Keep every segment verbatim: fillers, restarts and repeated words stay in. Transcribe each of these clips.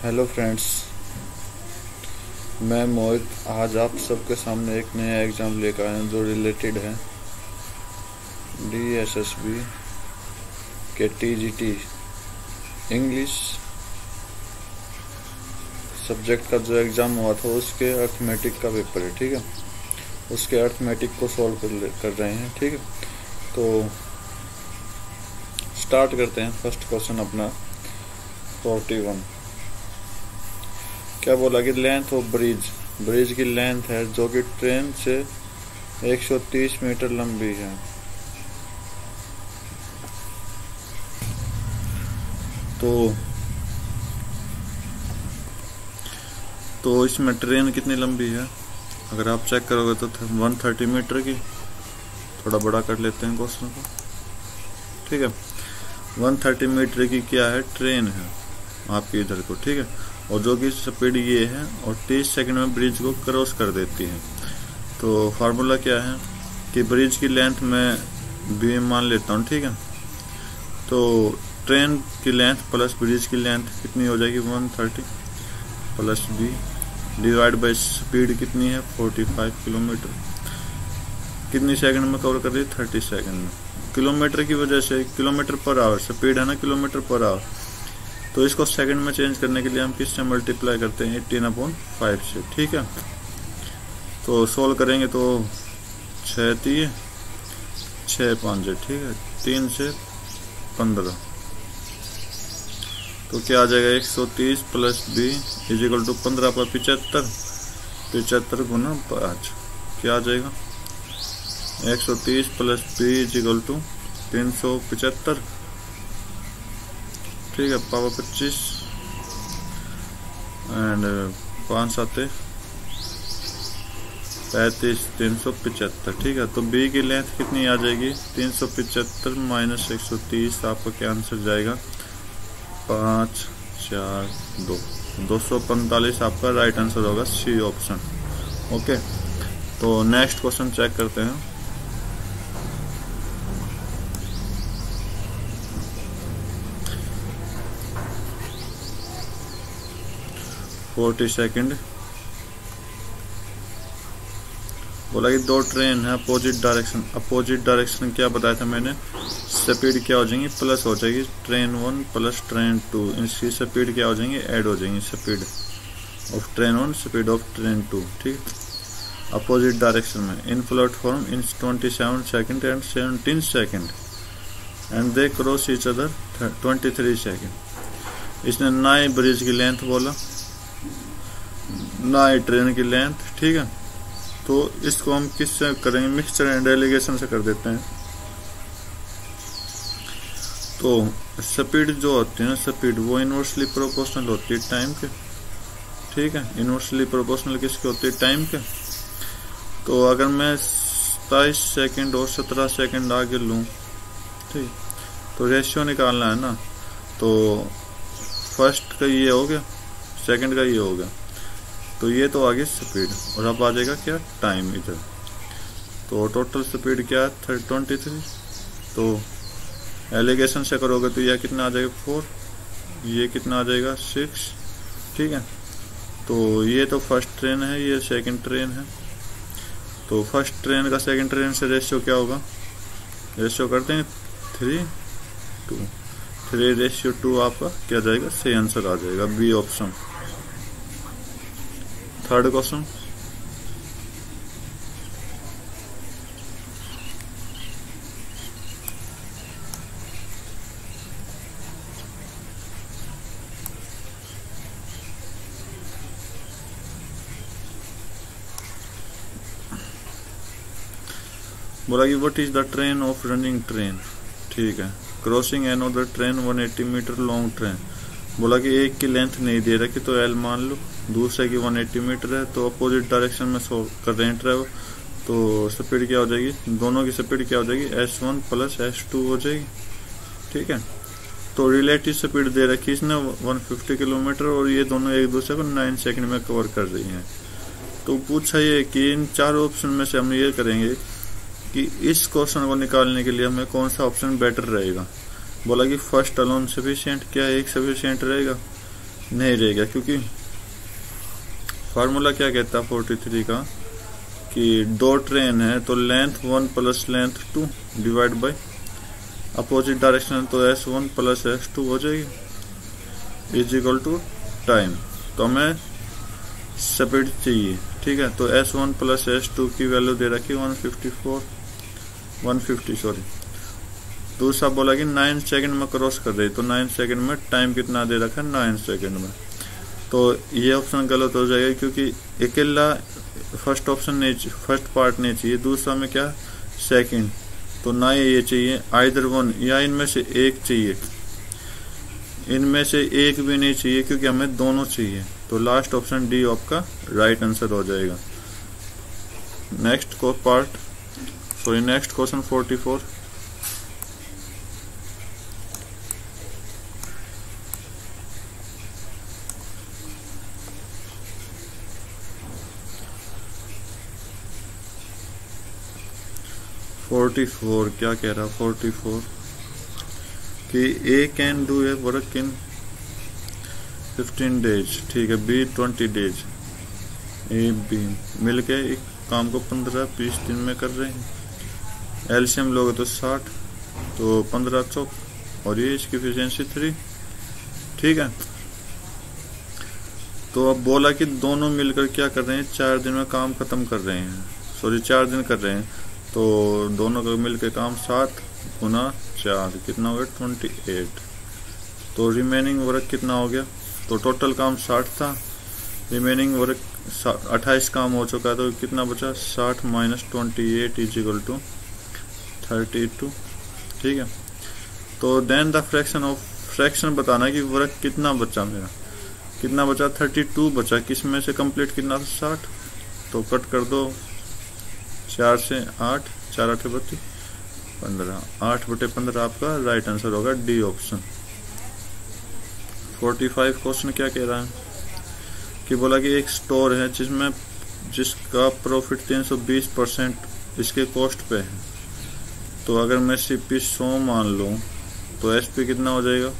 Hello friends, मैं मोहित आज आप सबके सामने एक नया एग्ज़ाम लेकर आया हूँ जो रिलेटेड है डी एस एस बी के T G T English subject का जो एग्ज़ाम हुआ था उसके अर्थमेटिक का पेपर है। ठीक है, उसके अर्थमेटिक को सॉल्व कर कर रहे हैं। ठीक है, तो स्टार्ट करते हैं। फर्स्ट क्वेश्चन अपना फोर्टी वन। क्या बोला कि लेंथ ऑफ ब्रिज, ब्रिज की लेंथ है जो कि ट्रेन से एक सौ तीस मीटर लंबी है। तो तो इसमें ट्रेन कितनी लंबी है अगर आप चेक करोगे तो एक सौ तीस मीटर की। थोड़ा बड़ा कर लेते हैं क्वेश्चन को। ठीक है, एक सौ तीस मीटर की क्या है, ट्रेन है आपके इधर को। ठीक है, और जो कि स्पीड ये है और तीस सेकंड में ब्रिज को क्रॉस कर देती है। तो फार्मूला क्या है कि ब्रिज की लेंथ में बी मान लेता हूँ। ठीक है, तो ट्रेन की लेंथ प्लस ब्रिज की लेंथ कितनी हो जाएगी, एक सौ तीस plus B divide by speed कितनी है, पैंतालीस किलोमीटर। कितनी सेकंड में कवर कर रही है, तीस सेकंड में। किलोमीटर की वजह से किलोमीटर पर आवर स्पीड है ना, किलोमीटर पर आवर। तो इसको सेकंड में चेंज करने के लिए हम किससे मल्टीप्लाई करते हैं, एटीन अपॉन फाइव से। ठीक है, तो सोल्व करेंगे तो छः तीन छः पाँच, ठीक है, तीन से पंद्रह। तो क्या आ जाएगा, एक सौ तीस plus B is equal to पंद्रह पर पिचहत्तर, पिचहत्तर गुना पाँच। क्या आ जाएगा, एक सौ तीस plus B is equal to तीन सौ पिचहत्तर। ठीक है, पावर पच्चीस एंड पाँच सात पैंतीस, तीन सौ पिचहत्तर। ठीक है, तो बी की लेंथ कितनी आ जाएगी, तीन सौ पिचहत्तर माइनस एक सौ तीस, आपका क्या आंसर जाएगा, पाँच चार दो, दो सौ पैंतालीस आपका राइट आंसर होगा, सी ऑप्शन। ओके, तो नेक्स्ट क्वेश्चन चेक करते हैं। फोर्टी सेकेंड बोला कि दो ट्रेन है अपोजिट डायरेक्शन। अपोजिट डायरेक्शन क्या बताया था मैंने, स्पीड क्या हो जाएगी, प्लस हो जाएगी। Train one plus train two, इसकी स्पीड क्या हो जाएंगी, ऐड हो जाएंगी। Speed of train one, speed of train two. ठीक, अपोजिट डायरेक्शन में in platform in twenty seven second and seventeen second and they cross each other twenty three second. इसने ना ही ब्रिज की लेंथ बोला ना ही ट्रेन की लेंथ। ठीक है, तो इसको हम किस से करेंगे, मिक्सचर एंड एलिगेशन से कर देते हैं। तो स्पीड जो होती है ना, स्पीड वो इन्वर्सली प्रोपोर्शनल होती है टाइम के। ठीक है, इन्वर्सली प्रोपोर्शनल किसके होती है, टाइम के। तो अगर मैं सताईस सेकंड और सत्रह सेकंड आगे लूँ, ठीक, तो रेशियो निकालना है ना, तो फर्स्ट का ये हो गया, सेकंड का ये हो गया, तो ये तो आगे स्पीड और अब आ जाएगा क्या, टाइम इधर। तो टोटल स्पीड क्या है, ट्वेंटी थ्री। तो एलिगेशन से करोगे तो यह कितना आ जाएगा, फोर, ये कितना आ जाएगा, सिक्स। ठीक है, तो ये तो फर्स्ट ट्रेन है, ये सेकंड ट्रेन है, तो फर्स्ट ट्रेन का सेकंड ट्रेन से रेशियो क्या होगा, रेशियो करते हैं three two, three ratio two आपका क्या जाएगा, सही आंसर आ जाएगा, बी ऑप्शन। थर्ड क्वेश्चन, बोला कि what is the train of running train. ठीक है, crossing an of the train एक सौ अस्सी मीटर लॉन्ग ट्रेन। बोला कि एक की लेंथ नहीं दे रखी तो एल मान लो, दूसरे की एक सौ अस्सी मीटर है, तो अपोजिट डायरेक्शन में सो कर रहे हैं ट्रेवल, तो स्पीड क्या हो जाएगी, दोनों की स्पीड क्या हो जाएगी, S one plus S two हो जाएगी। ठीक है, तो रिलेटिव स्पीड दे रखी इसने एक सौ पचास किलोमीटर और ये दोनों एक दूसरे को नौ सेकंड में कवर कर रही हैं। तो पूछा ये कि इन चार ऑप्शन में से हम ये करेंगे कि इस क्वेश्चन को निकालने के लिए हमें कौन सा ऑप्शन बेटर रहेगा। बोला कि फर्स्ट अलोन सफिशिएंट, क्या एक सफिशिएंट रहेगा, नहीं रहेगा, क्योंकि फार्मूला क्या कहता है फोर्टी थ्री का कि दो ट्रेन है तो length one plus length two divide by opposite direction, तो S one plus S two हो जाएगी इज इक्वल टू टाइम। तो हमें स्पीड चाहिए, ठीक है, तो S one plus S two की वैल्यू दे रखी one fifty four one fifty sorry. दूसरा बोला कि नाइन सेकंड में क्रॉस कर रही, तो नाइन सेकंड में टाइम कितना दे रखा है नाइन सेकंड में, तो ये ऑप्शन गलत हो जाएगा क्योंकि अकेला फर्स्ट ऑप्शन नहीं, फर्स्ट पार्ट नहीं चाहिए, दूसरा में क्या सेकंड, तो ना ये चाहिए आइदर वन या इनमें से एक चाहिए, इनमें से एक भी नहीं चाहिए क्योंकि हमें दोनों चाहिए। तो लास्ट ऑप्शन डी आपका राइट आंसर हो जाएगा। नेक्स्ट को part sorry next question forty four. Forty four क्या कह रहा फोर्टी फोर कि A can do a work in fifteen days, ठीक है, B twenty days, A B मिलके एक काम को पंद्रह बीस दिन में कर रहे हैं, एलसीएम लोगे तो साठ, तो पंद्रह सौ और ये इसकी एफिशिएंसी थ्री, ठीक है। तो अब बोला कि दोनों मिलकर क्या कर रहे हैं चार दिन में काम खत्म कर रहे हैं, सॉरी चार दिन कर रहे हैं, तो दोनों का मिल के काम सात गुना चार कितना हो गया ट्वेंटी एट, तो रिमेनिंग वर्क कितना हो गया, तो टोटल काम साठ था, रिमेनिंग वर्क अट्ठाईस काम हो चुका है, तो कितना बचा साठ minus twenty eight is equal to thirty two, ठीक है। तो then the fraction of fraction बताना कि वर्क कितना बचा, मेरा कितना बचा थर्टी टू बचा, किस में से कंप्लीट कितना था साठ, तो कट कर दो चार से आठ, चार आठ बत्तीस पंद्रह, आठ बटे पंद्रह आपका राइट आंसर होगा D option. Forty five question क्या कह रहा है कि बोला कि एक स्टोर है जिसमें जिसका प्रॉफिट तीन सौ बीस परसेंट इसके कॉस्ट पे है, तो अगर मैं सी पी सौ मान लूँ तो एस पी कितना हो जाएगा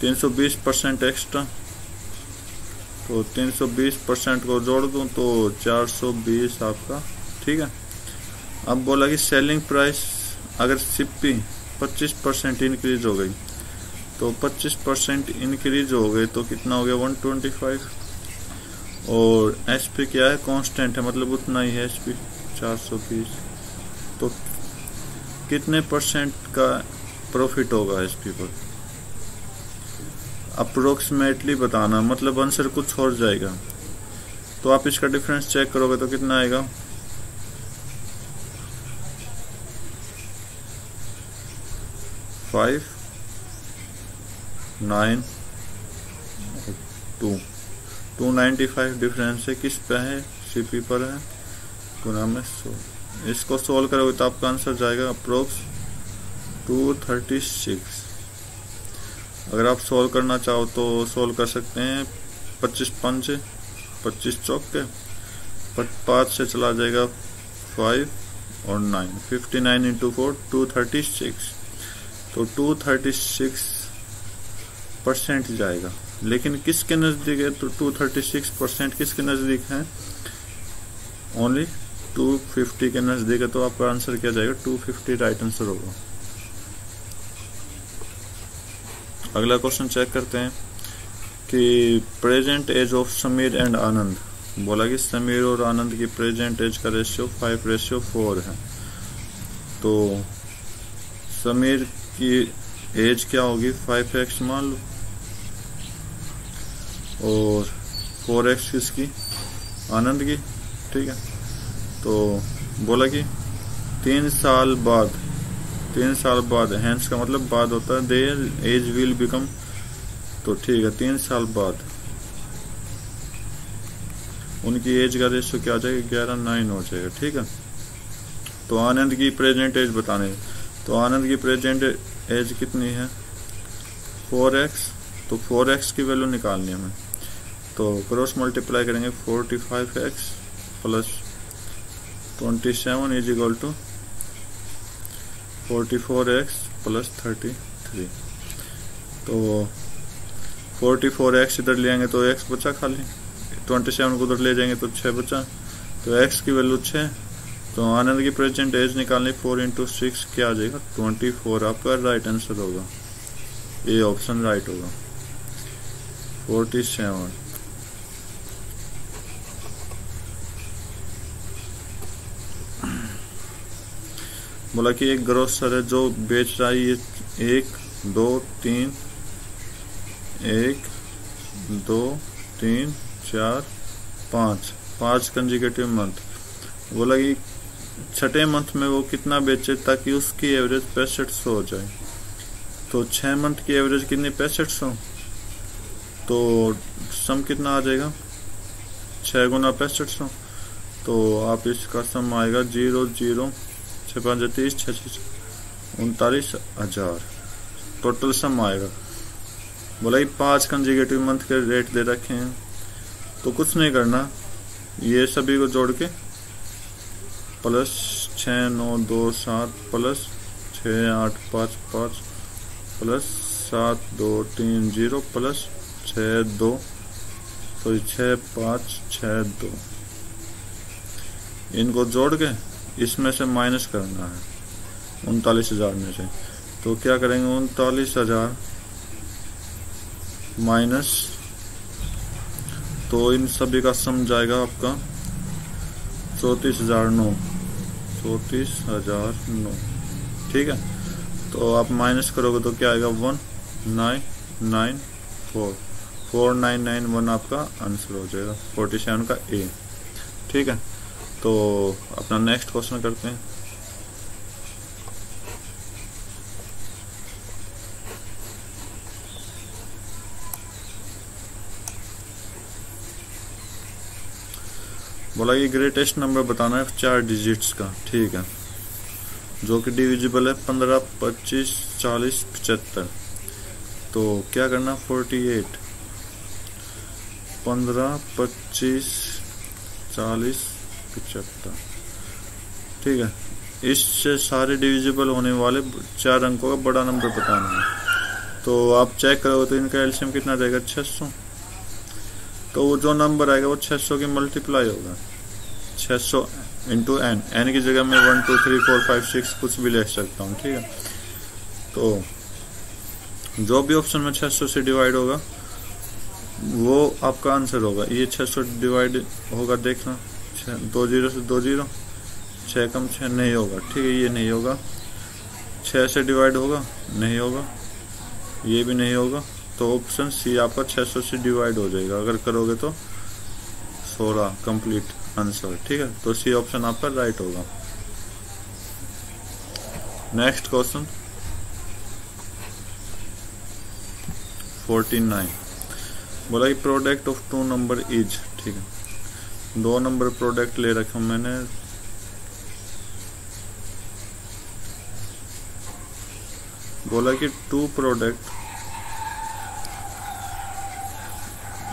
तीन सौ बीस परसेंट एक्स्ट्रा, तो तीन सौ बीस परसेंट को जोड़ दूं तो चार सौ बीस आपका, ठीक है। अब बोला कि सेलिंग प्राइस अगर सीपी पच्चीस परसेंट इंक्रीज हो गई, तो पच्चीस परसेंट इंक्रीज हो गई तो कितना हो गया एक सौ पच्चीस, और एसपी क्या है कांस्टेंट है, मतलब उतना ही है एसपी चार सौ बीस, तो कितने परसेंट का प्रॉफिट होगा एसपी पर अप्रोक्सीमेटली बताना, मतलब आंसर कुछ और जाएगा। तो आप इसका डिफरेंस चेक करोगे तो कितना आएगा five nine two two ninety five difference है, किस पे है सीपी पर है, गुना में सो इसको सोल्व करोगे तो आपका आंसर जाएगा अप्रोक्स टू थर्टी सिक्स। अगर आप सोल्व करना चाहो तो सोल्व कर सकते हैं, पच्चीस पंच पच्चीस चौक के पाँच से चला जाएगा फाइव और nine fifty nine into four two thirty six, तो टू थर्टी सिक्स परसेंट जाएगा, लेकिन किसके नज़दीक है तो टू थर्टी सिक्स परसेंट किसके नज़दीक है ओनली टू फिफ्टी के नज़दीक है, तो आपका आंसर क्या जाएगा टू फिफ्टी राइट आंसर होगा। अगला क्वेश्चन चेक करते हैं कि present age of Sameer and Anand, बोला कि समीर और आनंद की प्रेजेंट एज का रेशियो फाइव रेशियो फोर है, तो समीर की एज क्या होगी फाइव एक्स मान लो और फोर एक्स किसकी आनंद की, ठीक है। तो बोला कि तीन साल बाद तीन साल बाद हैंस का मतलब बाद होता है देयर एज विल बिकम, तो ठीक है तीन साल बाद उनकी एज का रेशियो क्या आ जाएगा ग्यारह नाइन हो जाएगा, ठीक है। तो आनंद की प्रेजेंट एज बताने, तो आनंद की प्रेजेंट एज कितनी है फोर एक्स, तो फोर एक्स की वैल्यू निकालनी है हमें, तो क्रॉस मल्टीप्लाई करेंगे forty five x plus twenty seven is equal to forty four X plus thirty three, तो फोर्टी फोर एक्स इधर ले आएंगे तो एक्स बचा खाली, ट्वेंटी सेवन को उधर ले जाएंगे तो छः बचा, तो एक्स की वैल्यू छः। तो आनंद की प्रेजेंट एज निकालनी फोर इंटू सिक्स क्या आ जाएगा ट्वेंटी फोर, आपका राइट आंसर होगा, ये ऑप्शन राइट होगा फोर्टी सेवन। बोला कि एक ग्रोसर है जो बेच रहा है ये एक दो तीन, एक दो तीन चार पाँच, पाँच कंजिकेटिव मंथ। बोला कि छठे मंथ में वो कितना बेचे ताकि उसकी एवरेज पैंसठ सौ हो जाए। तो छः मंथ की एवरेज कितनी पैंसठ सौ, तो सम कितना आ जाएगा छः गुना पैंसठ सौ। तो आप इसका सम आएगा जीरो जीरो छः पाँच तीस छः छः उनतालीस हजार टोटल सम आएगा। बोला कि पाँच कंजिकेटिव मंथ के रेट दे रखे हैं, तो कुछ नहीं करना, ये सभी को जोड़ के प्लस छः नौ दो सात प्लस छः आठ पाँच पाँच प्लस सात दो तीन जीरो प्लस छः दो सॉरी छः पाँच छः दो, इनको जोड़ के इसमें से माइनस करना है उनतालीस हज़ार में से। तो क्या करेंगे उनतालीस हज़ार माइनस, तो इन सभी का सम जाएगा आपका चौंतीस हजार नौ, चौंतीस हजार नौ ठीक है। तो आप माइनस करोगे तो क्या आएगा one nine nine four, four nine nine one आपका आंसर हो जाएगा फोर्टी सेवन का ए ठीक है। तो अपना नेक्स्ट क्वेश्चन करते हैं। बोला कि ग्रेटेस्ट नंबर बताना है चार डिजिट्स का ठीक है, जो कि डिविजिबल है पंद्रह पच्चीस चालीस पचहत्तर। तो क्या करना फोर्टी एट पंद्रह पच्चीस चालीस पचहत्तर ठीक है। इससे सारे डिविजिबल होने वाले चार अंकों का बड़ा नंबर बताना है। तो आप चेक करोगे तो इनका एलसीएम कितना रहेगा छः सौ, तो वो जो नंबर आएगा वो छः सौ की मल्टीप्लाई होगा, छः सौ इंटू एन, एन की जगह मैं one two three four five six कुछ भी ले सकता हूँ ठीक है। तो जो भी ऑप्शन में छः सौ से डिवाइड होगा वो आपका आंसर होगा। ये छः सौ डिवाइड होगा देखना, छः दो जीरो से दो जीरो, छः कम छः नहीं होगा ठीक है, ये नहीं होगा, छः से डिवाइड होगा नहीं होगा, ये भी नहीं होगा। तो ऑप्शन सी आपका छः सौ से डिवाइड हो जाएगा अगर करोगे तो सोलह कंप्लीट आंसर ठीक है। तो सी ऑप्शन आपका राइट होगा। Next question forty nine. बोला कि product of two number is ठीक है, दो नंबर प्रोडक्ट ले रखा मैंने, बोला कि two product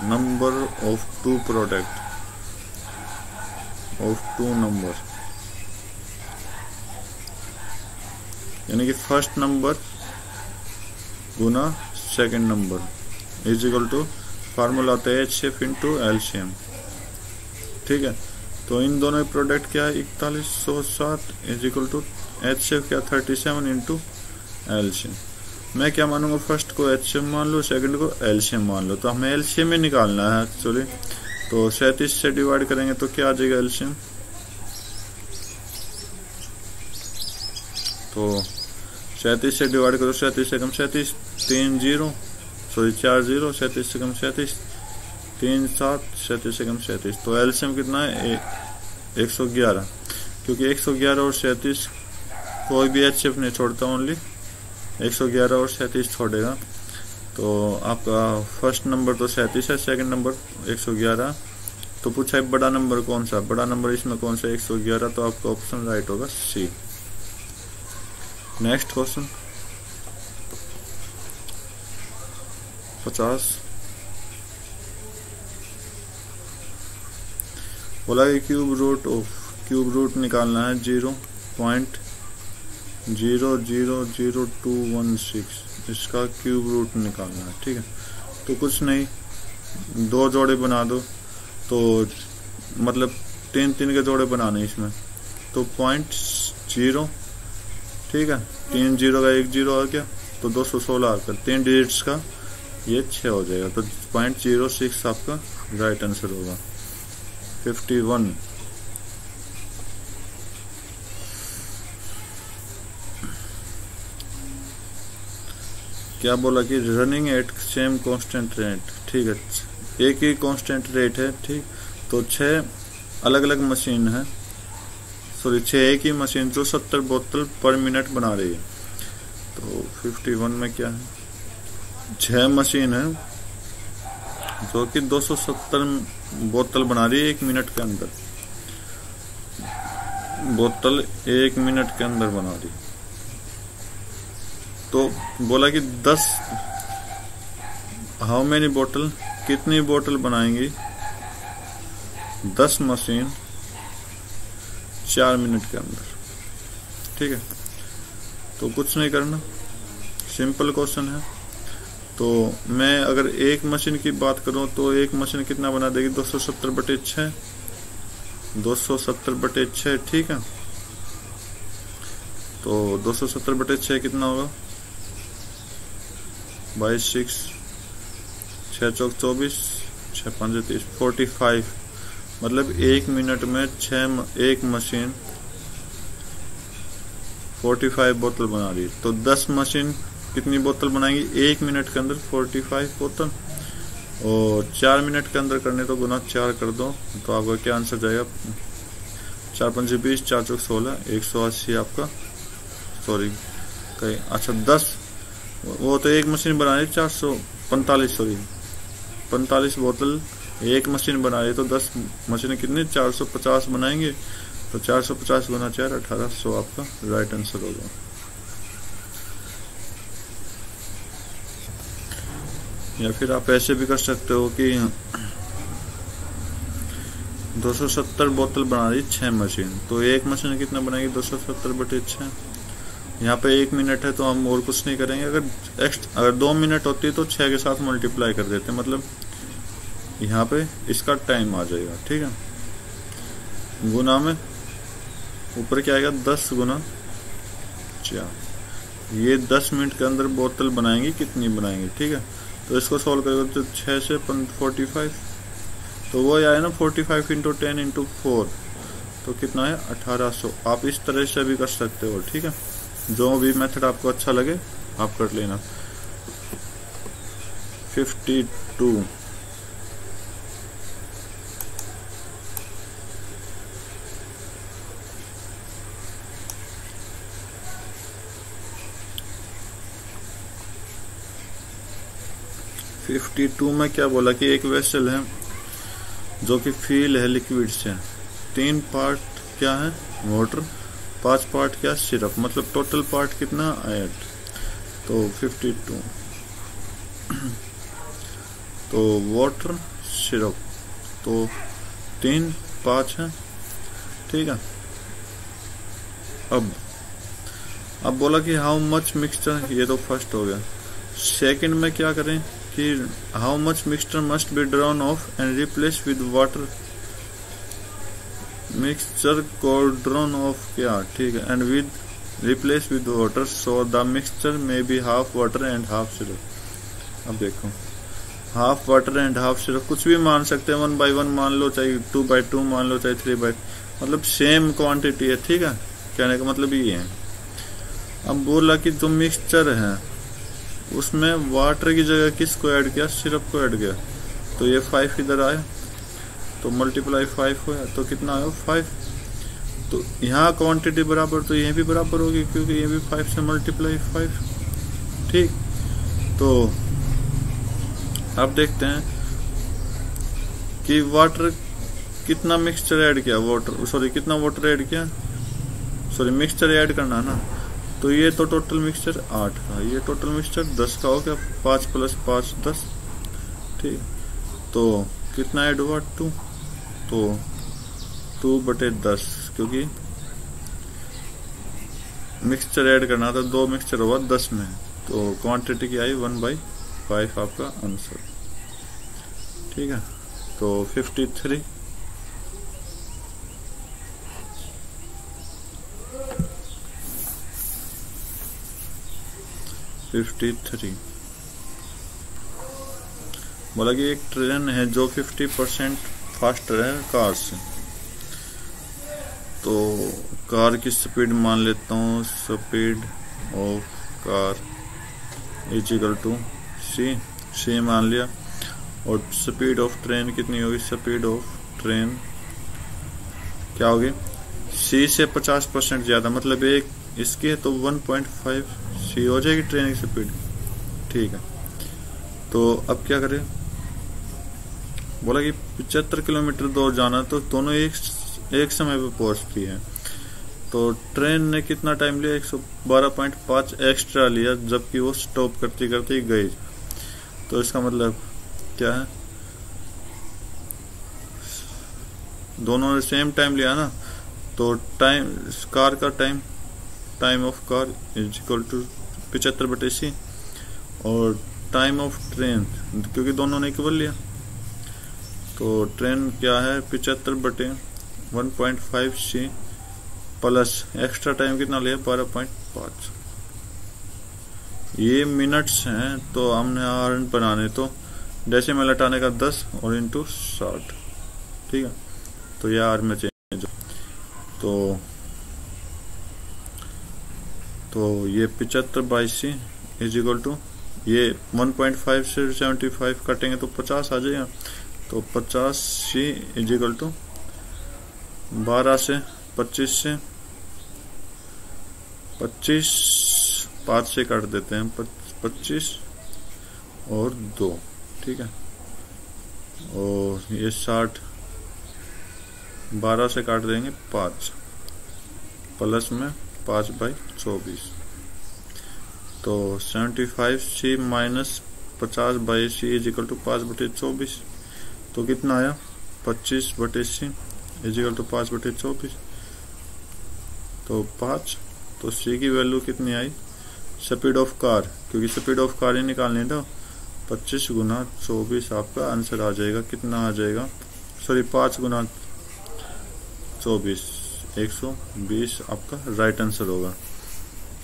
number of two product of two number, यानी कि फर्स्ट नंबर गुना second number is equal to formula होता है एच एफ इंटू एलसीएम ठीक है। तो इन दोनों प्रोडक्ट क्या है इकतालीस सौ सात is equal to H F क्या थर्टी सेवन इंटू एलसीएम। मैं क्या मानूंगा फर्स्ट को एच एम मान लो, सेकंड को एलसीएम मान लो, तो हमें एलसीएम में निकालना है एक्चुअली। तो सैंतीस से डिवाइड करेंगे तो क्या आ जाएगा एलसीएम, तो सैंतीस से डिवाइड करो, सैंतीस से कम सैंतीस तीन जीरो सॉरी चार जीरो, सैंतीस से कम सैंतीस तीन सात, सैंतीस से कम सैंतीस, तो एलसीएम कितना है एक सौ ग्यारह, क्योंकि एक सौ ग्यारह और सैंतीस कोई भी एच एफ नहीं छोड़ता, ओनली एक सौ ग्यारह और सैंतीस छोड़ेगा। तो आपका फर्स्ट नंबर तो सैंतीस है, सेकंड नंबर एक सौ ग्यारह, तो पूछा है बड़ा नंबर कौन सा, बड़ा नंबर इसमें कौन सा एक सौ ग्यारह, तो आपका ऑप्शन राइट होगा सी। नेक्स्ट क्वेश्चन पचास। बोला कि cube root of, cube root निकालना है zero point zero zero zero two one six, इसका क्यूब रूट निकालना है ठीक है। तो कुछ नहीं, दो जोड़े बना दो, तो मतलब तीन तीन के जोड़े बनाने इसमें, तो पॉइंट जीरो, ठीक है, तीन जीरो का एक जीरो आ गया, तो दो सौ सोलह आकर तीन डिजिट्स का ये छः हो जाएगा, तो पॉइंट जीरो सिक्स आपका राइट आंसर होगा। फिफ्टी वन क्या बोला कि running at same constant rate, ठीक है, एक ही कांस्टेंट रेट है, ठीक, तो छः अलग अलग मशीन है, सॉरी छः एक ही मशीन जो सत्तर बोतल पर मिनट बना रही है। तो फिफ्टी वन में क्या है, छः मशीन है जो कि दो सौ सत्तर बोतल बना रही है एक मिनट के अंदर, बोतल एक मिनट के अंदर बना रही। तो बोला कि दस हाउ मेनी बोतल, कितनी बोतल बनाएंगी दस मशीन चार मिनट के अंदर, ठीक है। तो कुछ नहीं करना, सिंपल क्वेश्चन है। तो मैं अगर एक मशीन की बात करूं तो एक मशीन कितना बना देगी, दो सौ सत्तर बटे छः, दो सौ सत्तर बटे छः, ठीक है, तो दो सौ सत्तर बटे छः कितना होगा, बाईस, सिक्स, छः चौक चौबीस, छः पाँच तीस, फोर्टी फाइव, मतलब एक मिनट में छः एक मशीन पैंतालीस बोतल बना रही, तो दस मशीन कितनी बोतल बनाएंगी एक मिनट के अंदर, पैंतालीस बोतल, और चार मिनट के अंदर करने तो गुना चार कर दो, तो आपका क्या आंसर जाएगा, चार पंजे बीस, चार चौक सोलह, एक सौ अस्सी आपका, सॉरी कहीं, अच्छा दस वो तो एक मशीन बना रही चार सौ पैंतालीस, सॉरी पैंतालीस बोतल एक मशीन बना रही, तो दस मशीन कितनी चार सौ पचास बनाएंगे, तो चार सौ पचास गुना चार अठारह सौ आपका राइट आंसर होगा। या फिर आप ऐसे भी कर सकते हो कि दो सौ सत्तर बोतल बना रही छः मशीन, तो एक मशीन कितना बनाएगी दो सौ सत्तर बटे छः, यहाँ पे एक मिनट है तो हम और कुछ नहीं करेंगे, अगर एक्स्ट्रा अगर दो मिनट होती तो छः के साथ मल्टीप्लाई कर देते, मतलब यहाँ पे इसका टाइम आ जाएगा, ठीक है, गुना में ऊपर क्या आएगा दस गुना चार, ये दस मिनट के अंदर बोतल बनाएंगी कितनी बनाएंगी, ठीक है, तो इसको सॉल्व करेगा तो छः से फोर्टी फाइव, तो वो आया ना forty five into ten into four, तो कितना है अठारह सौ। आप इस तरह से भी कर सकते हो, ठीक है, जो भी मेथड आपको अच्छा लगे आप कर लेना। फिफ्टी टू बावन में क्या बोला कि एक वेसल है जो कि फील है लिक्विड से, तीन पार्ट क्या है वाटर, पांच पार्ट क्या सिरप, मतलब टोटल पार्ट कितना आठ, तो बावन, तो वाटर सिरप तो तीन पाँच है, ठीक है। अब अब बोला कि हाउ मच मिक्सचर, ये तो फर्स्ट हो गया, सेकंड में क्या करें कि how much mixture must be drawn off and replace with water, mixture को ड्रॉन ऑफ क्या, ठीक है, and with replace with water so the mixture में be half water and half syrup. अब देखो half water and half syrup कुछ भी मान सकते हैं, वन बाई वन मान लो, चाहे टू बाई टू मान लो, चाहे थ्री बाई, मतलब सेम क्वांटिटी है, ठीक है, कहने का मतलब ये है। अब बोला कि जो मिक्सचर है उसमें वाटर की जगह किसको ऐड किया, सिरप को ऐड किया, तो ये फाइव इधर आया, तो मल्टीप्लाई फाइव हुआ, तो कितना आया फाइव, तो यहाँ क्वांटिटी बराबर, तो ये भी बराबर होगी क्योंकि ये भी फाइव से मल्टीप्लाई फाइव, ठीक। तो अब देखते हैं कि वाटर कितना मिक्सचर ऐड किया, वाटर सॉरी कितना वाटर ऐड किया, सॉरी मिक्सचर ऐड करना ना, तो ये तो टोटल मिक्सचर आठ का, ये टोटल मिक्सचर दस का हो गया, पाँच प्लस पाँच दस, ठीक, तो कितना ऐड हुआ टू, तो टू बटे दस, क्योंकि मिक्सचर ऐड करना था, दो मिक्सचर हुआ दस में, तो क्वांटिटी की आई वन बाई फाइव आपका आंसर। ठीक है, तो फिफ्टी थ्री फिफ्टी थ्री बोला कि एक ट्रेन है जो फिफ्टी परसेंट फास्टर है कार से, तो कार की स्पीड मान लेता हूँ speed of car equal to C, C मान लिया, और स्पीड ऑफ ट्रेन कितनी होगी, स्पीड ऑफ ट्रेन क्या होगी, सी से पचास परसेंट ज़्यादा, मतलब एक इसकी है तो वन पॉइंट फाइव सी हो जाएगी ट्रेन की स्पीड। ठीक है, तो अब क्या करें, बोला कि पचहत्तर किलोमीटर दूर जाना, तो दोनों एक एक समय पर पहुंचती है, तो ट्रेन ने कितना टाइम लिया, एक सौ बारह पॉइंट पाँच एक्स्ट्रा लिया, जबकि वो स्टॉप करती करती गई। तो इसका मतलब क्या है, दोनों ने सेम टाइम लिया ना, तो टाइम कार का time time of car is equal to पचहत्तर बटे सी, और टाइम ऑफ ट्रेन क्योंकि दोनों ने इक्वल लिया, तो ट्रेन क्या है पचहत्तर बटे one point five C plus extra time कितना लिया बारह पॉइंट पाँच। ये मिनट्स हैं, तो हमने आरएन बनाने तो डेसिमल हटाने का दस और इंटू साठ। ठीक है, तो ये आर में चेंज, तो तो ये पचहत्तर बाईस सी इज इक्वल टू, ये वन पॉइंट फाइव से पचहत्तर कटेंगे तो पचास आ जाएगा, तो पचास सी इज इक्वल टू बारह से पच्चीस से पच्चीस पाँच से काट देते हैं, पच्चीस और दो। ठीक है, और ये साठ बारह से काट देंगे पाँच, प्लस में पाँच बाई चौबीस, तो सेवेंटी फाइव सी माइनस पचास by C is equal to पाँच बटे चौबीस। तो कितना आया पच्चीस बटे सी इज इक्वल टू पाँच बटे चौबीस, तो पाँच। तो सी की वैल्यू कितनी आई, स्पीड ऑफ कार, क्योंकि स्पीड ऑफ कार ही निकालनी था, पच्चीस गुना चौबीस आपका आंसर आ जाएगा, कितना आ जाएगा, सॉरी पाँच गुना चौबीस, एक सौ बीस आपका राइट आंसर होगा।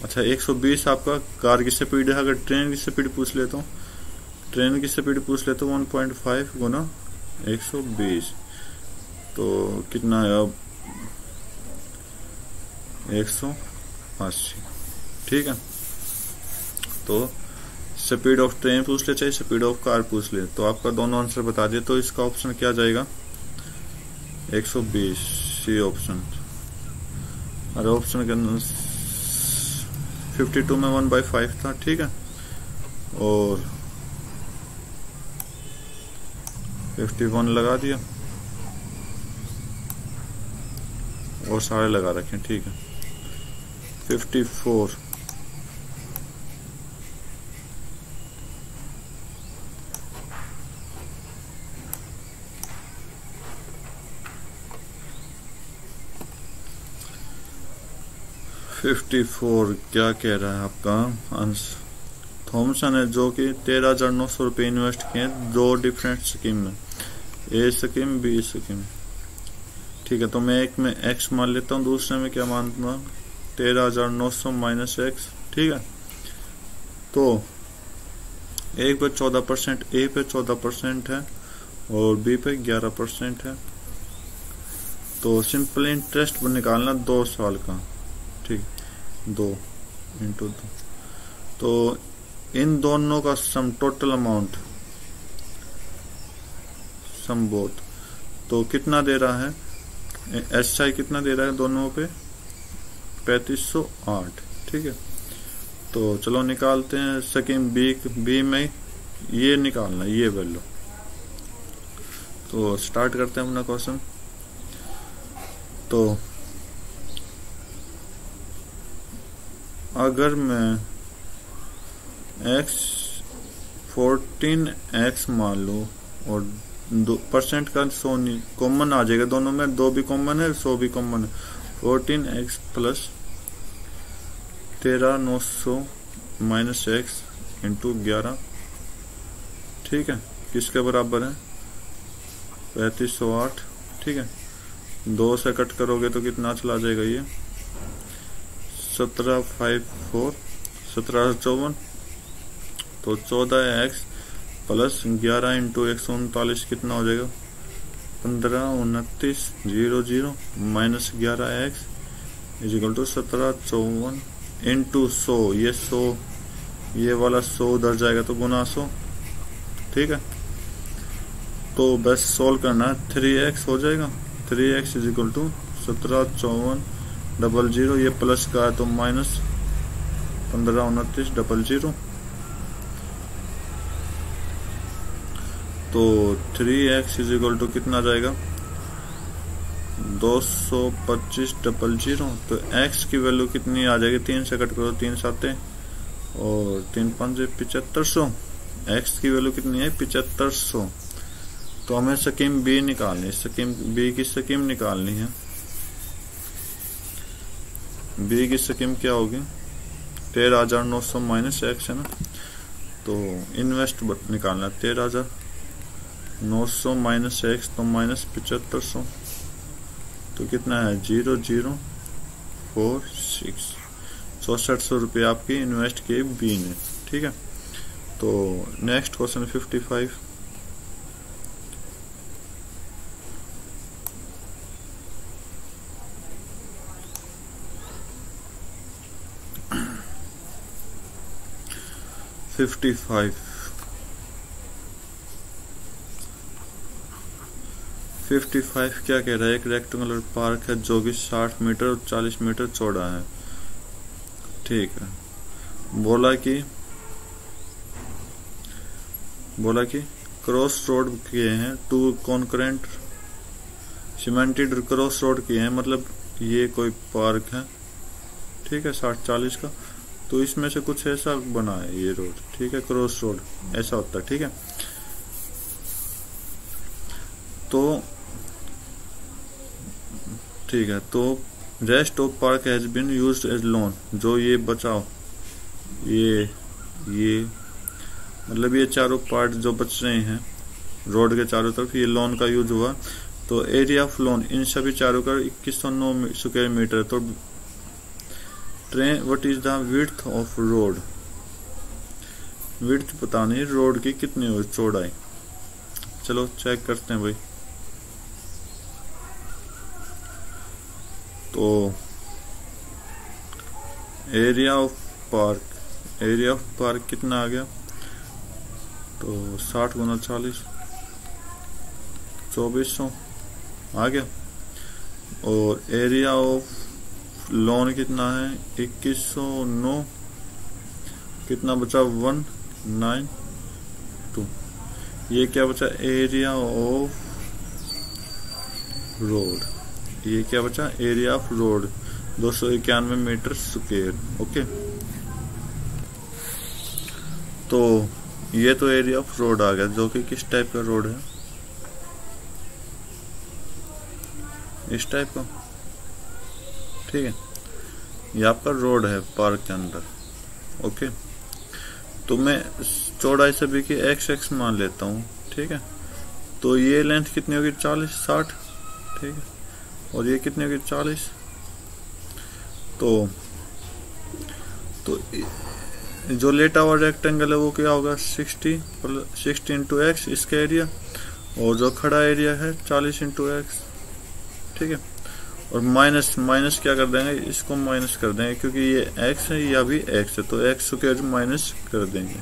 अच्छा, एक सौ बीस आपका कार की स्पीड है, अगर ट्रेन की स्पीड पूछ लेता हूँ, ट्रेन की स्पीड पूछ लेता हूँ वन पॉइंट फाइव गुना एक सौ बीस, तो कितना है अब एक सौ अस्सी। ठीक है, तो स्पीड ऑफ ट्रेन पूछ ले चाहे स्पीड ऑफ कार पूछ ले, तो आपका दोनों आंसर बता दिए, तो इसका ऑप्शन क्या जाएगा एक सौ बीस सी ऑप्शन। अरे ऑप्शन के अंदर बावन में वन बाई फाइव था। ठीक है, और इक्यावन लगा दिया और सारे लगा रखें। ठीक है, फिफ्टी फोर फिफ्टी फोर क्या कह रहा है आपका आंसर, थॉमसन है जो कि तेरह हजार नौ सौ रुपये इन्वेस्ट किए हैं दो डिफरेंट स्कीम में, ए स्कीम बी स्कीम। ठीक है, तो मैं एक में एक्स मान लेता हूँ, दूसरे में क्या मानता हूँ तेरह हजार नौ सौ माइनस एक्स। ठीक है, तो एक पे चौदह परसेंट ए पे चौदह परसेंट है और बी पे ग्यारह परसेंट है, तो सिंपल इंटरेस्ट निकालना दो साल का। ठीक, दो इंटू दो, तो इन दोनों का sum total amount sum both, तो कितना दे रहा है एस आई कितना दे रहा है दोनों पे पैंतीस सौ आठ। ठीक है, तो चलो निकालते हैं स्कीम बी, बी में ये निकालना ये वैल्यू, तो स्टार्ट करते हैं अपना क्वेश्चन। तो अगर मैं x चौदह एक्स मान लूँ और दो परसेंट का सौ कॉमन आ जाएगा दोनों में, दो भी कॉमन है सौ भी कॉमन है, फोर्टीन एक्स प्लस तेरह नौ सौ माइनस एक्स इंटू ग्यारह ठीक है, किसके बराबर है पैंतीस सौ आठ। ठीक है, दो से कट करोगे तो कितना चला जाएगा ये सत्रह फाइव फोर सत्रह चौवन, तो चौदह एक्स प्लस ग्यारह इंटू एक सौ उनतालीस कितना हो जाएगा पंद्रह उनतीस जीरो जीरो माइनस ग्यारह एक्स इजिकल टू सत्रह चौवन इंटू सौ, ये सौ ये वाला सौ उधर जाएगा तो गुना सौ। ठीक है, तो बस सोल्व करना है, थ्री एक्स हो जाएगा थ्री एक्स इजिकल टू सत्रह चौवन डबल जीरो, ये प्लस का है तो माइनस पंद्रह उनतीस डबल जीरो, तो three X is equal to कितना जाएगा दो सौ पच्चीस डबल जीरो। तो एक्स की वैल्यू कितनी आ जाएगी, तीन से कट करो तीन साते और तीन पाँच पिचहत्तर सौ, एक्स की वैल्यू कितनी है पिचहत्तर सौ। तो हमें स्कीम बी निकालनी, स्कीम बी की स्कीम निकालनी है, बी की स्कीम क्या होगी तेरह हजार नौ सौ माइनस एक्स है ना, तो इन्वेस्ट निकालना तेरह हजार नौ सौ माइनस एक्स तो माइनस पचहत्तर सौ, तो कितना है जीरो जीरो फोर सिक्स चौसठ सौ रुपये आपकी इन्वेस्ट किए बी ने। ठीक है, तो next question fifty five fifty five fifty five क्या कह रहा है, एक रेक्टेंगुलर पार्क है जो कि साठ मीटर और चालीस मीटर चौड़ा है। ठीक है, बोला कि बोला कि क्रॉस रोड किए हैं two concrete cemented cross road किए हैं, मतलब ये कोई पार्क है। ठीक है, साठ चालीस का तो इसमें से कुछ ऐसा बना है ये रोड। ठीक है, क्रॉस रोड ऐसा होता है। ठीक है, तो ठीक है तो rest of park has been used as lawn, जो ये बचाओ ये ये मतलब ये चारों पार्ट जो बच रहे हैं रोड के चारों तरफ ये लॉन का यूज हुआ। तो एरिया ऑफ लॉन इन सभी चारों का इक्कीस सौ नौ स्क्वायर मीटर, तो train what is the width of road, width पता नहीं रोड की कितनी हो चौड़ाई, चलो चेक करते हैं भाई। तो area of park area of park कितना आ गया तो साठ गुना चालीस चौबीस सौ आ गया, और एरिया ऑफ लॉन कितना है इक्कीस सौ नौ, कितना बचा वन नाइन टू, ये क्या बचा एरिया ऑफ रोड, ये क्या बचा एरिया ऑफ रोड दो सौ इक्यानवे मीटर स्क्वायर। ओके, तो ये तो एरिया ऑफ रोड आ गया जो कि किस टाइप का रोड है, इस टाइप का। ठीक है, ये आपका रोड है पार्क के अंदर। ओके, तो मैं चौड़ाई सभी की एक्स एक्स मान लेता हूँ। ठीक है, तो ये लेंथ कितनी होगी चालीस साठ। ठीक है, और ये कितनी होगी चालीस, तो तो जो लेटा हुआ रेक्टेंगल है वो क्या होगा sixty plus sixty into X इसका एरिया, और जो खड़ा एरिया है चालीस इंटू एक्स। ठीक है, और माइनस माइनस क्या कर देंगे, इसको माइनस कर देंगे क्योंकि ये एक्स है या भी एक्स है, तो एक्स के माइनस कर देंगे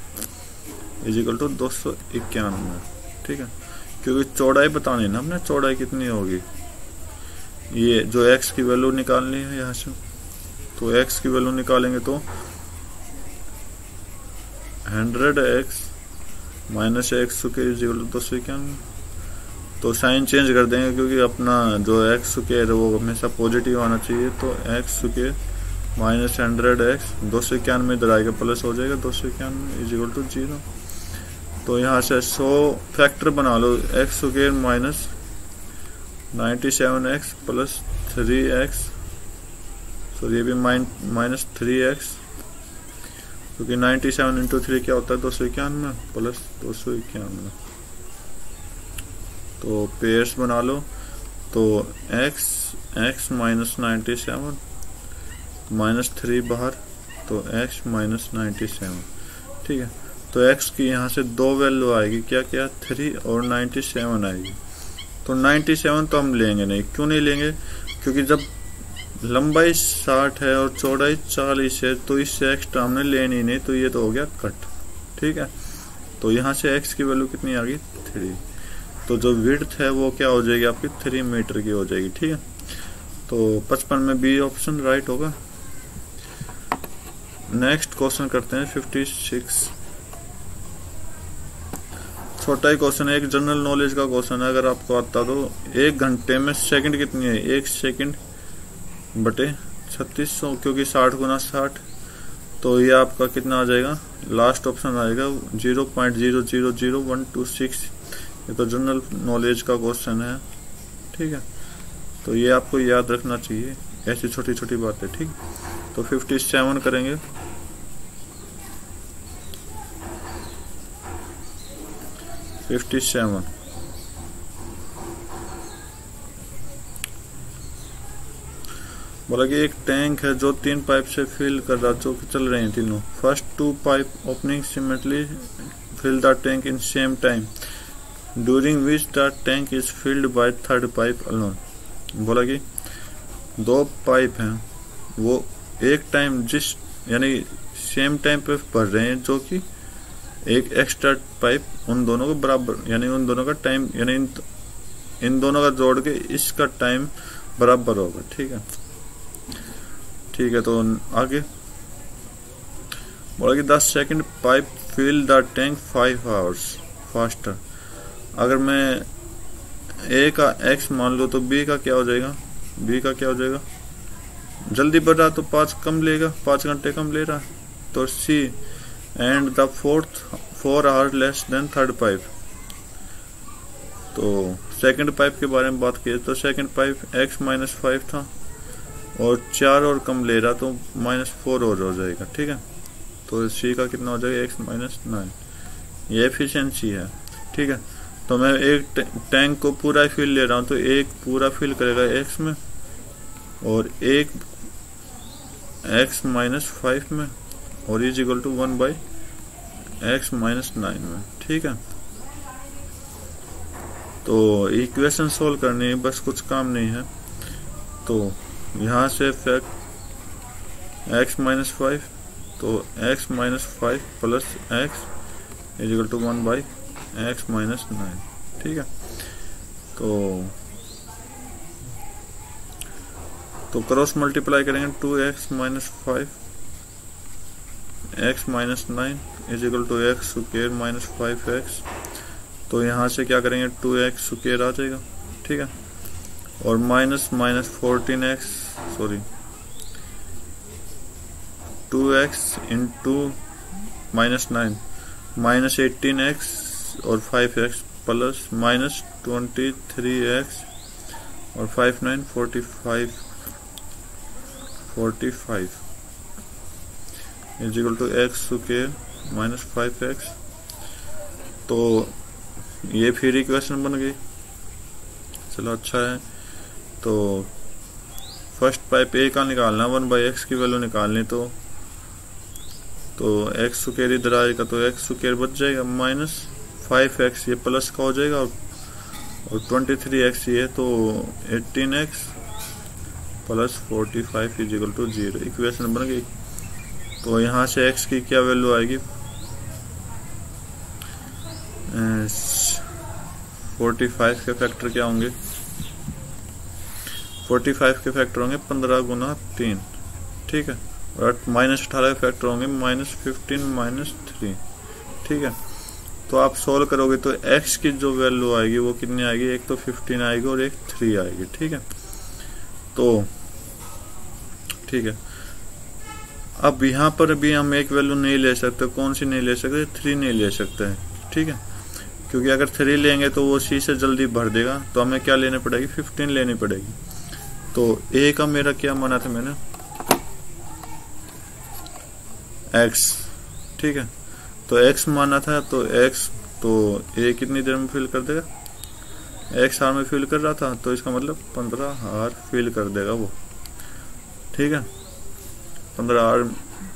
इजिकल टू दो सौ इक्यानवे। ठीक है, क्योंकि चौड़ाई बतानी ना हमने, चौड़ाई कितनी होगी ये जो एक्स की वैल्यू निकालनी है यहाँ से, तो एक्स की वैल्यू निकालेंगे तो हंड्रेड एक्स माइनस एक्स के इजिकल टू दो सौ इक्यानवे, तो साइन चेंज कर देंगे क्योंकि अपना जो एक्स स्क्वायर है वो हमेशा पॉजिटिव आना चाहिए, तो X square minus hundred X दो सौ इक्यानवे इधर आएगा प्लस हो जाएगा दो सौ इक्यानवे इज इक्वल टू जीरो। तो यहाँ से सौ फैक्टर बना लो, x square minus ninety seven x plus three x sorry ये भी माइन माइनस थ्री एक्स क्योंकि नाइन्टी सेवन इंटू थ्री क्या होता है दो सौ इक्यानवे प्लस दो सौ इक्यानवे। तो पेयर्स बना लो, तो x x minus ninety seven minus three बाहर, तो x माइनस नाइन्टी सेवन ठीक है। तो x की यहाँ से दो वैल्यू आएगी, क्या क्या, थ्री और नाइन्टी सेवन आएगी। तो नाइन्टी सेवन तो हम लेंगे नहीं, क्यों नहीं लेंगे, क्योंकि जब लंबाई साठ है और चौड़ाई चालीस है तो इससे एक्स टर्म ने लेनी नहीं, तो ये तो हो गया कट ठीक है। तो यहाँ से एक्स की वैल्यू कितनी आ गई थ्री, तो जो विड्थ है वो क्या हो जाएगी आपकी थ्री मीटर की हो जाएगी ठीक है। तो पचपन में बी ऑप्शन राइट होगा। नेक्स्ट क्वेश्चन करते हैं छप्पन। छोटा ही क्वेश्चन है, एक जनरल नॉलेज का क्वेश्चन है, अगर आपको आता तो। एक घंटे में सेकंड कितनी है, एक सेकंड बटे छत्तीस सौ, क्योंकि साठ गुना साठ, तो ये आपका कितना आ जाएगा, लास्ट ऑप्शन आएगा zero point zero zero zero one two six. ये तो जनरल नॉलेज का क्वेश्चन है ठीक है, तो ये आपको याद रखना चाहिए ऐसी छोटी छोटी बातें ठीक। तो सत्तावन करेंगे, सत्तावन बोला कि एक टैंक है जो तीन पाइप से फिल कर रहा, जो चल रहे हैं तीनों। First two pipe opening simultaneously fill the tank in same time during which the tank is filled by third pipe alone. बोला कि दो पाइप हैं वो एक टाइम जिस यानी सेम टाइम पे भर रहे हैं, जो कि एक एक्स्ट्रा पाइप उन दोनों को बराबर यानी उन दोनों का टाइम यानी इन, इन दोनों का जोड़ के इसका टाइम बराबर होगा ठीक है ठीक है। तो आगे बोला कि the second pipe fill the tank five hours faster. अगर मैं ए का एक्स मान लूँ तो बी का क्या हो जाएगा, बी का क्या हो जाएगा, जल्दी बढ़ रहा तो पाँच कम लेगा, पाँच घंटे कम ले रहा है। तो C and the fourth four hour less than third pipe. तो सेकंड पाइप के बारे में बात की तो second pipe x minus five था और चार और कम ले रहा तो माइनस फोर और हो जाएगा ठीक है। तो सी का कितना हो जाएगा एक्स माइनस नाइन, ये एफिशिएंसी है ठीक है। तो मैं एक टैंक को पूरा फिल ले रहा हूँ तो एक पूरा फिल करेगा एक्स में और एक एक्स माइनस फाइव में और is equal to one by x minus nine में ठीक है। तो इक्वेशन सोल्व करनी है बस, कुछ काम नहीं है। तो यहाँ से फैक्ट एक्स माइनस फाइव, तो x minus five plus x is equal to one by x minus nine ठीक है। तो तो क्रॉस मल्टीप्लाई करेंगे two x minus five x minus nine is equal to x square minus five x. तो यहाँ से क्या करेंगे टू एक्स स्क्वायर आ जाएगा ठीक है, और minus minus fourteen x sorry two x into minus nine minus eighteen x और five x plus minus twenty three x और five nine forty five forty five is equal to x square minus five x. तो ये फिर equation बन गई, चलो अच्छा है। तो फर्स्ट पाइप ए का निकालना, वन बाई एक्स की वैल्यू निकालनी, तो तो एक्स स्क्वायर इधर आएगा तो एक्स स्क्वायर बच जाएगा माइनस फाइव एक्स ये प्लस का हो जाएगा और ट्वेंटी थ्री एक्स ये, तो eighteen x plus forty five is equal to zero. Equation बन गई। तो यहाँ से एक्स की क्या वैल्यू आएगी, फोर्टी फाइव के फैक्टर क्या होंगे, फोर्टी फाइव के फैक्टर होंगे पंद्रह गुना तीन ठीक है, और माइनस अठारह के फैक्टर होंगे माइनस फिफ्टीन माइनस थ्री ठीक है। तो आप सोल्व करोगे तो x की जो वैल्यू आएगी वो कितनी आएगी, एक तो पंद्रह आएगी और एक तीन आएगी ठीक है। तो ठीक है, अब यहाँ पर भी हम एक वैल्यू नहीं ले सकते, कौन सी नहीं ले सकते, तीन नहीं ले सकते हैं ठीक है, क्योंकि अगर तीन लेंगे तो वो c से जल्दी भर देगा, तो हमें क्या लेनी पड़ेगी, पंद्रह लेनी पड़ेगी। तो a का मेरा क्या माना था मैंने, x ठीक है, तो x माना था तो x तो a कितनी देर में फिल कर देगा, x आर में फिल कर रहा था तो इसका मतलब पंद्रह आर फिल कर देगा वो, ठीक है, पंद्रह आर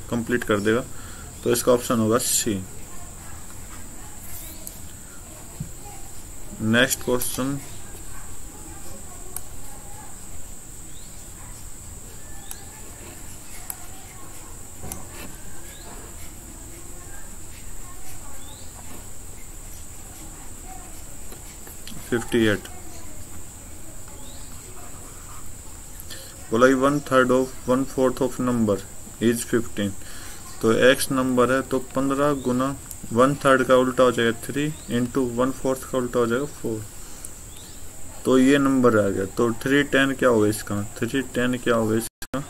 कंप्लीट कर देगा, तो इसका ऑप्शन होगा सी। नेक्स्ट क्वेश्चन, अट्ठावन बोला कि one third of one fourth of number is fifteen, तो x नंबर है तो पंद्रह गुना वन थर्ड का उल्टा हो जाएगा थ्री, इंटू वन फोर्थ का उल्टा हो जाएगा फोर, तो ये नंबर आ गया, तो थ्री टेन क्या होगा इसका, थ्री टेन क्या होगा इसका,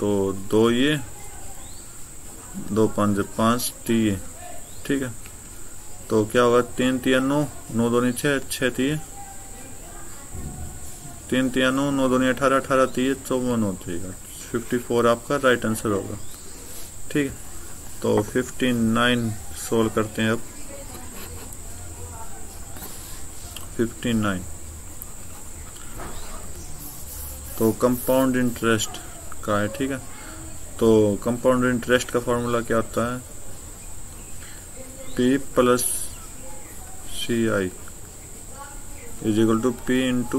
तो दो ये दो पाँच पाँच टी ये, ठीक है, तो क्या होगा तीन तिया नौ, नौ दो छः, छः तिये तीन तिया नौ, नौ दो अठारह, अठारह तिये चौवन हो जाएगा, फिफ्टी फोर आपका राइट आंसर होगा। ठीक है, तो फिफ्टी नाइन सोल्व करते हैं अब, फिफ्टी नाइन तो कंपाउंड इंटरेस्ट का है, ठीक है, तो कंपाउंड इंटरेस्ट का फॉर्मूला क्या होता है, P plus C I is equal to P into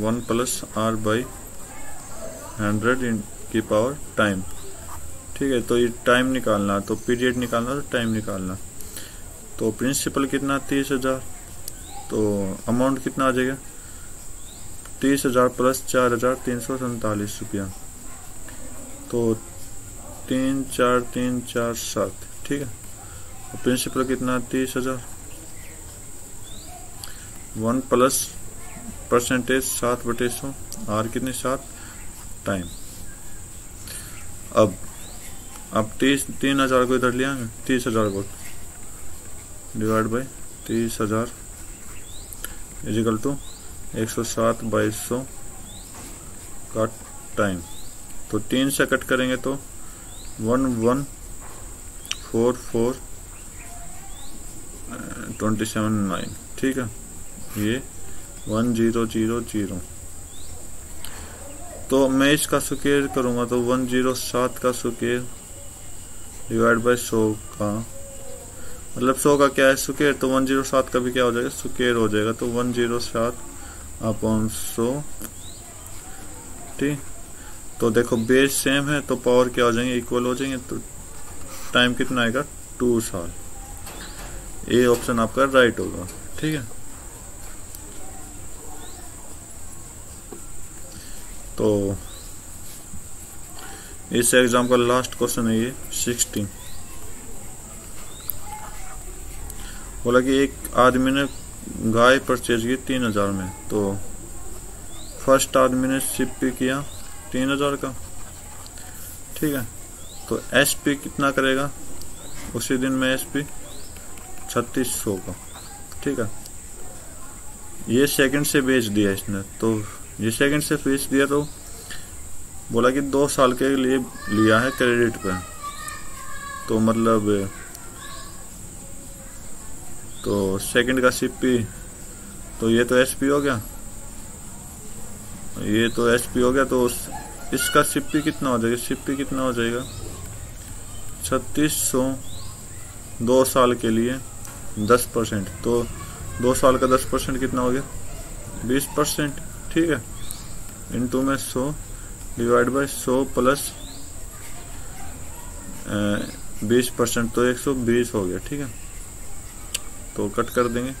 one plus R by hundred n की पावर टाइम, ठीक है, तो ये टाइम निकालना, तो पीरियड निकालना तो टाइम निकालना, तो प्रिंसिपल कितना तीस हजार, तो अमाउंट कितना आ जाएगा तीस हजार प्लस चार हजार तीन सौ सैंतालीस रुपया, तो तीन चार तीन चार सात, ठीक है, प्रिंसिपल कितना तीस हजार, वन प्लस परसेंटेज सात बटे सौ आर कितने सात टाइम। अब अब तीस तीन हजार को इधर लिया, तीस हजार को डिवाइड बाई तीस हजार इजिकल टू एक सौ सात बाई सौ का टाइम, तो तीन से कट करेंगे तो one one four four twenty seven nine, ठीक है, ये वन जीरो जीरो जीरो, तो मैं इसका स्क्वायर करूँगा तो वन जीरो सात का स्क्वायर डिवाइड बाई सौ का, मतलब सौ का क्या है स्क्वायर, तो वन जीरो सात का भी क्या हो जाएगा स्क्वायर हो जाएगा, तो वन जीरो सात अपॉन सौ, ठीक, तो देखो बेस सेम है तो पावर क्या हो जाएंगे इक्वल हो जाएंगे, तो टाइम कितना आएगा टू साल, ये ऑप्शन आपका राइट होगा। ठीक है, तो इस एग्जाम का लास्ट क्वेश्चन है ये सिक्सटीन। बोला कि एक आदमी ने गाय परचेज की तीन हजार में, तो फर्स्ट आदमी ने सीपी किया तीन हजार का, ठीक है, तो एस पी कितना करेगा उसी दिन में एस पी छत्तीस सौ का, ठीक है, ये सेकंड से बेच दिया इसने, तो ये सेकंड से बेच दिया, तो बोला कि दो साल के लिए लिया है क्रेडिट पे, तो मतलब तो सेकंड का सीपी, तो ये तो एस पी हो गया, ये तो एस पी हो गया, तो इसका सीपी कितना हो जाएगा, सीपी कितना हो जाएगा छत्तीस सौ, दो साल के लिए दस परसेंट, तो दो साल का दस परसेंट कितना हो गया बीस परसेंट, ठीक है, इंटू में सौ डिवाइड बाई सौ प्लस बीस परसेंट, तो एक सौ बीस हो गया, ठीक है, तो कट कर देंगे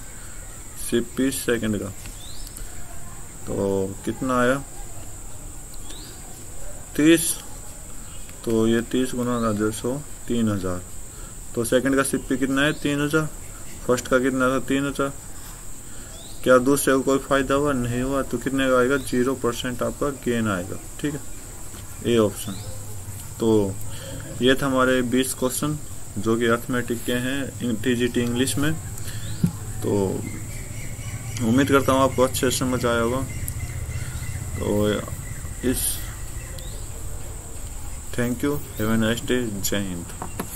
सीपी सेकंड का, तो कितना आया तीस, तो ये तीस गुना डेढ़ सौ तीन हजार, तो सेकंड का सीपी कितना है तीन हजार, फर्स्ट का कितना था तीन हजार, क्या दूसरे को कोई फायदा हुआ नहीं हुआ, तो कितने का आएगा जीरो परसेंट आपका गेन आएगा, ठीक है, ए ऑप्शन। तो ये था हमारे बीस क्वेश्चन जो कि अर्थमेटिक के हैं टीजीटी इंग्लिश में, तो उम्मीद करता हूँ आपको अच्छे से समझ आया होगा, तो इस thank you, have a nice day, जय हिंद।